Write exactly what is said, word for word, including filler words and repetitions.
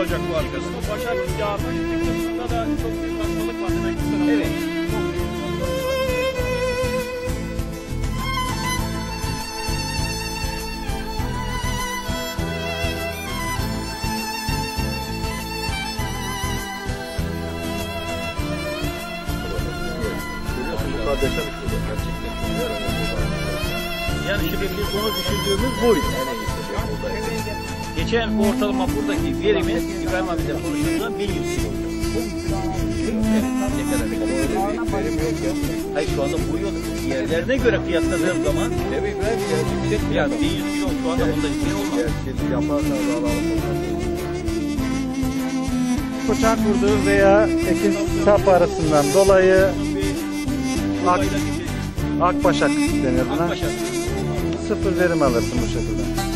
olacak bu arkasında. Başak Yağmur noktasında da çok büyük hastalık var demek istedim. Evet. Yani şimdi biz onu düşündüğümüz buydu. Geçen bu ortalama buradaki verimiz İbrahim abi de konuştuğumuzda bin yüz kilo. Hayır şu anda bu yok. Yerlerine göre fiyatladığım zaman yani bin yüz kilo şu anda bunda hiç şey olmaz. Koçak vurduğu veya ekin sap arasından dolayı Ak, Akbaşak denir buna. Sıfır verim alırsın bu şekilde.